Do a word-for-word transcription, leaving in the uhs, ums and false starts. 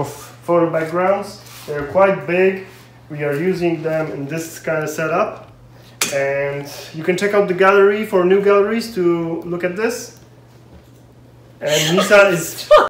of photo backgrounds. They're quite big. We are using them in this kind of setup. And you can check out the gallery for new galleries to look at this. And Nisa is...